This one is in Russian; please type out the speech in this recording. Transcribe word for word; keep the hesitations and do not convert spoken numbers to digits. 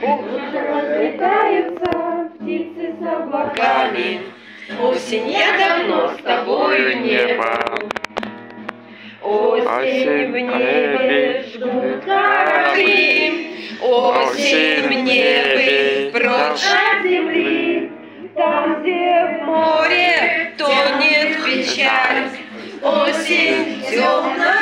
Птицы разлетаются, птицы с облаками. Осень, я давно с тобою не был. Осень в небе жгут корабли, осень в небе прочь от земли. Там, где в море тонет печаль, осень темная.